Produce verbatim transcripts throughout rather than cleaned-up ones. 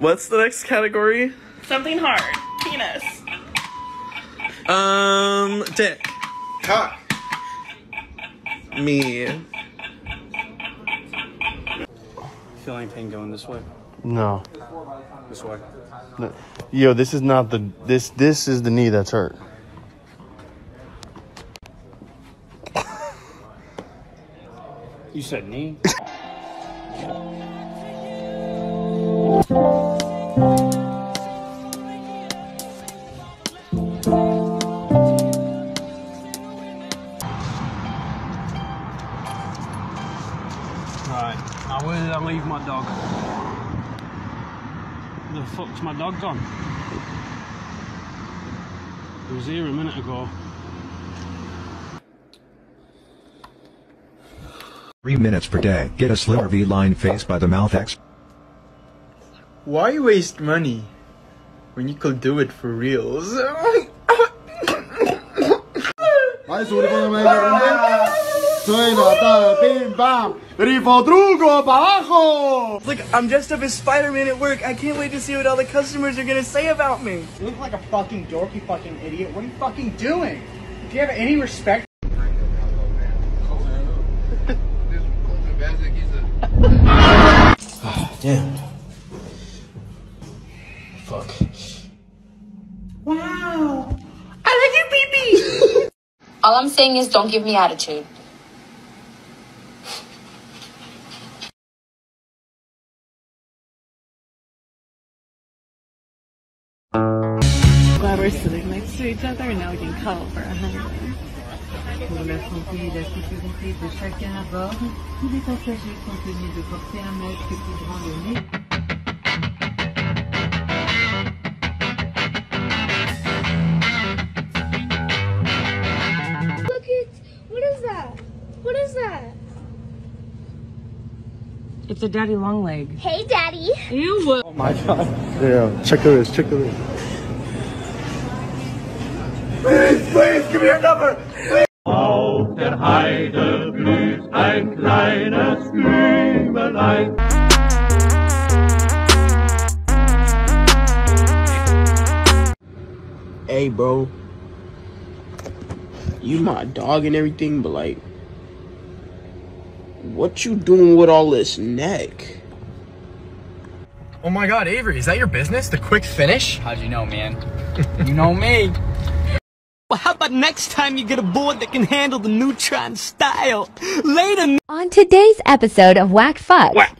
What's the next category? Something hard. Penis. Um, dick. Cock. Me. Feel anything going this way? No. This way? No. Yo, this is not the this this is the knee that's hurt. You said knee? Right, now where did I leave my dog? Where the fuck's my dog gone? He was here a minute ago. Three minutes per day. Get a Slurvee line face by the mouth X. Why waste money when you could do it for reals? It's like, I'm dressed up as Spider-Man at work. I can't wait to see what all the customers are gonna say about me. You look like a fucking dork, you fucking idiot. What are you fucking doing? Do you have any respect? Oh, damn. Fuck. Wow. I like your pee-pee. All I'm saying is don't give me attitude. Glad we're sitting next to each other and now we can cuddle for a hundred. Look it! What is that? What is that? It's a daddy long leg. Hey, daddy. Ew. Oh my god. Yeah, check the wrist, check the wrist. Please, please, give me your number. Please. Auf der Heide blüht ein kleines Blümelein. Hey, bro. You my dog and everything, but like, what you doing with all this neck? Oh my god, Avery, is that your business? The quick finish? How'd you know, man? You know me. Well, how about next time you get a board that can handle the Neutron style? Later. On today's episode of Whack Fuck. Whack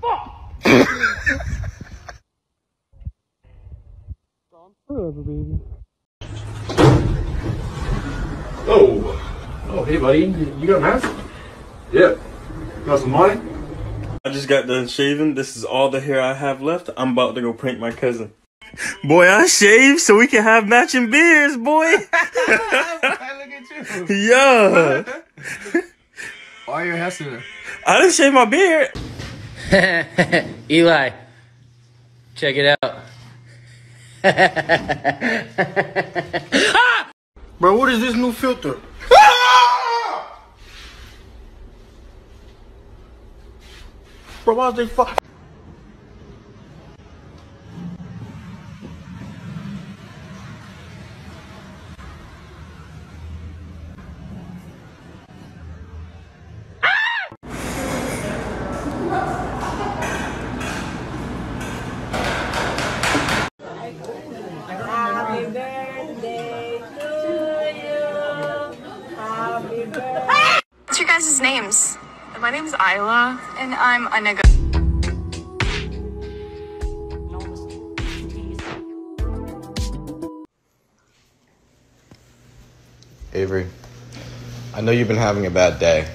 Fuck. Forever, baby. Oh. Oh, hey, buddy. You got a mask? Yeah. Got some money? I just got done shaving. This is all the hair I have left. I'm about to go prank my cousin. Boy, I shaved so we can have matching beards, boy. Look at you. Yeah. Why are your hair sooner? I didn't shave my beard. Eli, check it out. Bro, what is this new filter? Bro, why is they fuck? What's your guys' names? My name's Isla, and I'm a nigga. Avery, I know you've been having a bad day.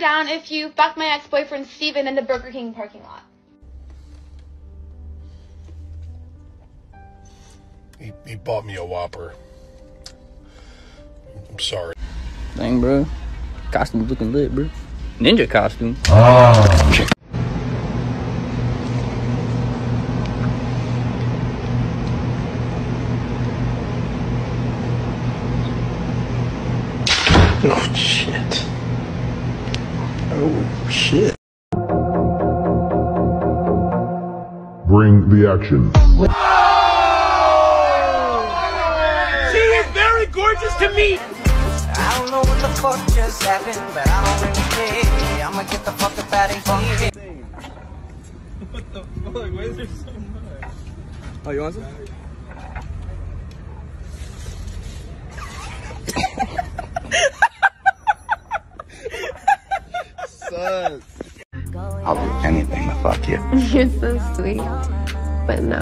Down if you fuck my ex-boyfriend Steven in the Burger King parking lot. He, he bought me a Whopper. I'm sorry. Dang, bro. Costume's looking lit, bro. Ninja costume. Oh. Oh, shit. Oh, shit. Bring the action. Oh! She is very gorgeous to me. I don't know what the fuck just happened, but I don't really care. I'm gonna get the fuck up out of here. What the fuck? Why is there so much? Oh, you want some? I'll do anything to fuck you. You're so sweet, but no.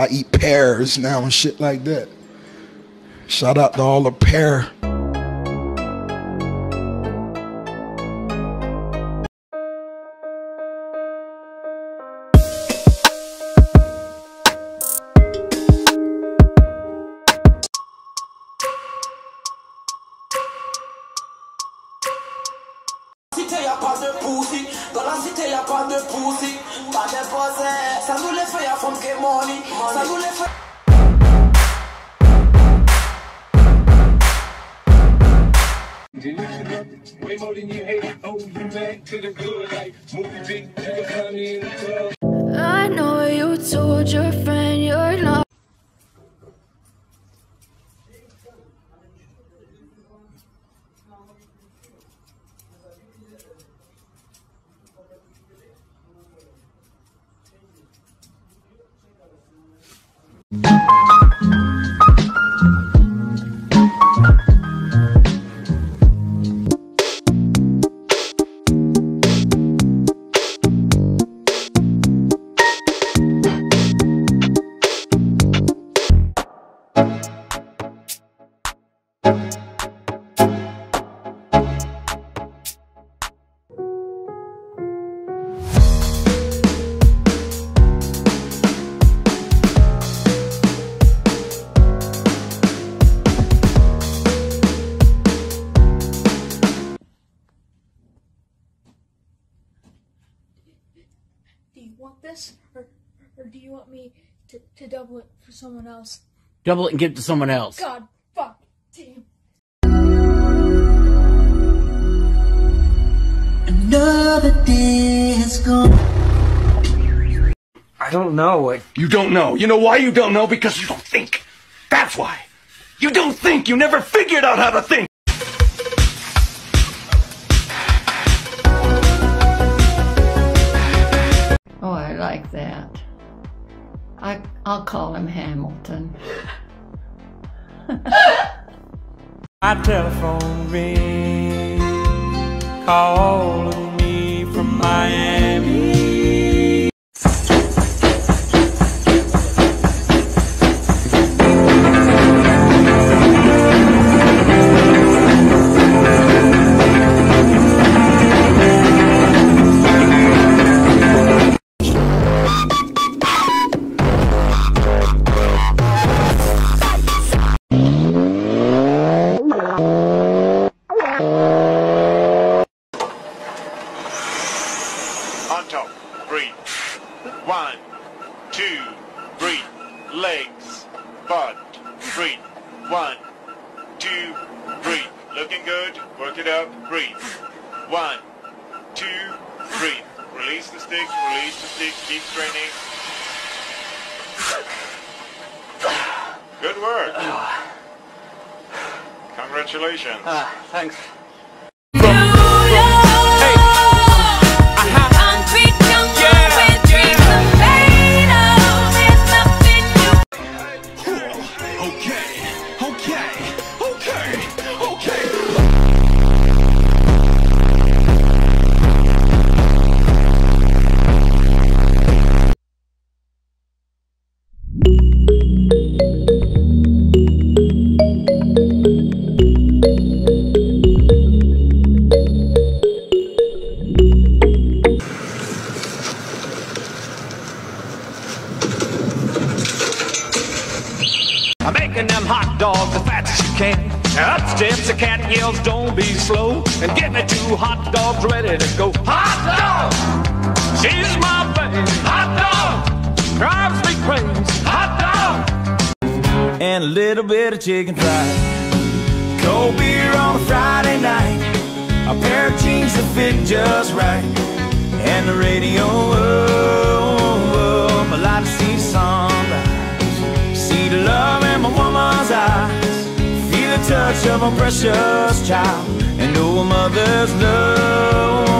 I eat pears now and shit like that. Shout out to all the pear. Ça nous les fait à fond que money, ça nous les fait. You love it way more than you hate it. Oh, you back to the good like movie big, you can find me in the club. I know you told your friend you're not. Want this or, or do you want me to, to double it for someone else? Double it and give it to someone else. God fuck damn. Another day has gone. I don't know. I... You don't know. You know why you don't know? Because you don't think. That's why. You don't think. You never figured out how to think. Oh, I like that. I, I'll call him Hamilton. My telephone rings, calling me from Miami. But breathe. One, two, breathe. Looking good. Work it up. Breathe. One, two, breathe. Release the stick. Release the stick. Keep straining. Good work. Congratulations. Ah, thanks. I'm making them hot dogs as fast as you can. Up steps a cat, yells, don't be slow. And get me two hot dogs ready to go. Hot dog! She's my baby. Hot dog! Drives me crazy. Hot dog! And a little bit of chicken fried. Cold beer on a Friday night. A pair of jeans that fit just right. And the radio, oh, oh, oh, a lot of sea songs. See the love in my woman's eyes, feel the touch of my precious child, and know a mother's love.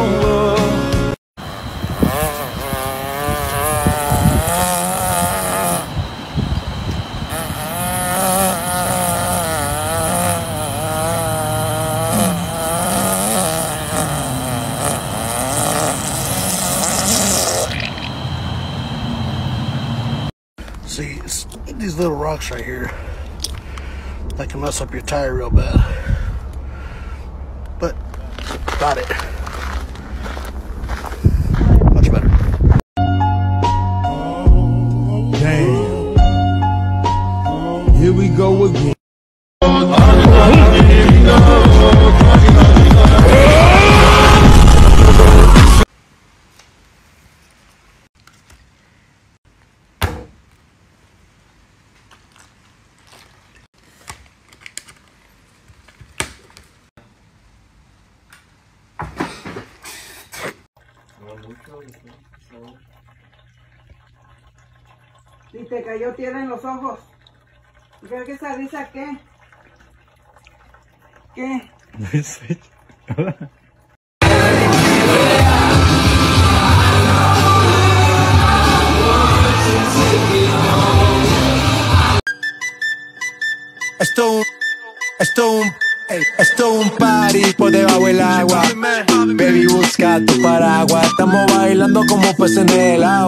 See, it's these little rocks right here that can mess up your tire real bad. But, got it. Much better. Damn. Here we go again. Y te cayó tierra en los ojos. ¿Crees que esa risa qué? ¿Qué? Esto un, esto un, esto un party por debajo del agua. Baby, busca tu paraguas. Estamos bailando como peces en el agua.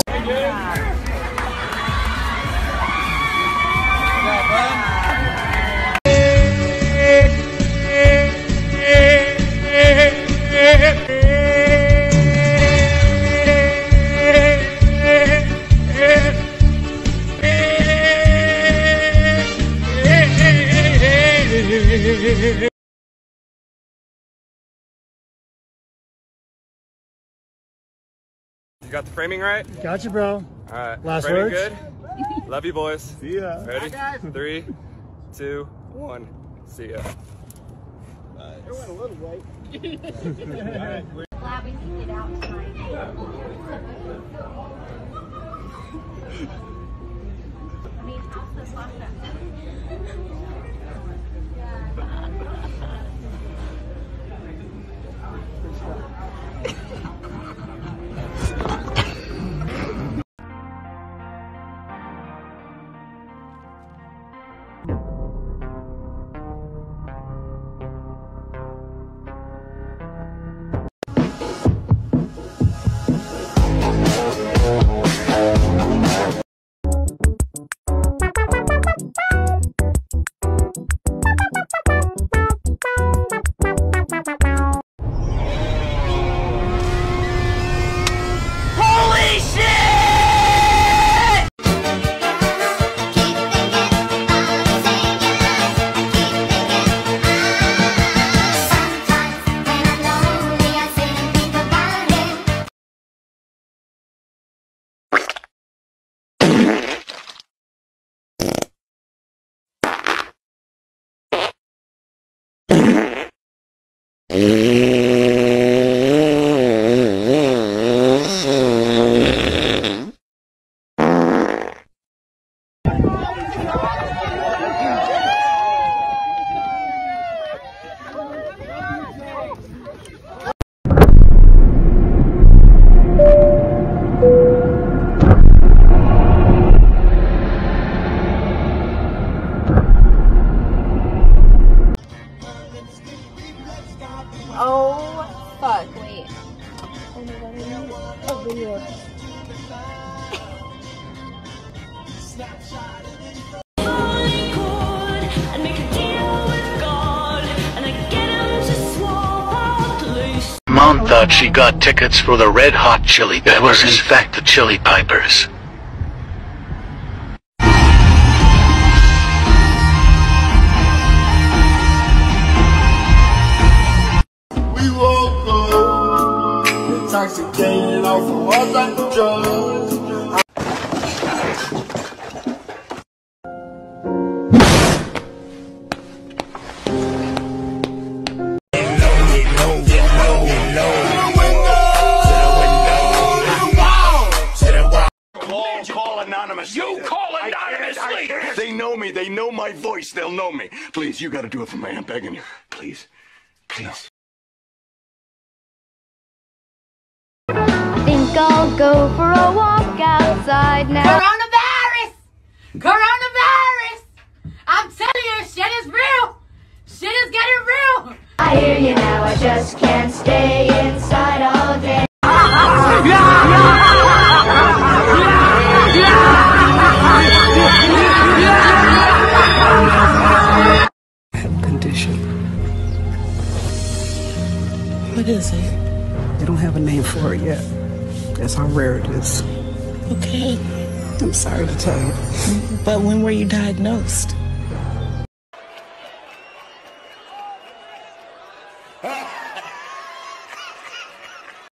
You got the framing right? Gotcha, bro. All right. Last framing words. Good. Love you, boys. See ya. Ready? Bye, Three, two, one. See ya. Nice. It went a little late. All right. Glad we can get out tonight. I mean, how's this last night? Bye. Mom thought she got tickets for the Red Hot Chili Peppers. It was in fact the Chili Pipers. We won't go intoxicated off of all type of drugs. You call anonymously! They know me, they know my voice, they'll know me. Please, you gotta do it for me, I'm begging you. Please. Please. I think I'll go for a walk outside now. Coronavirus! Coronavirus! I'm telling you, shit is real! Shit is getting real! I hear you now, I just can't stay inside all day. What is it? They don't have a name for it yet. That's how rare it is. Okay. I'm sorry to tell you. But when were you diagnosed?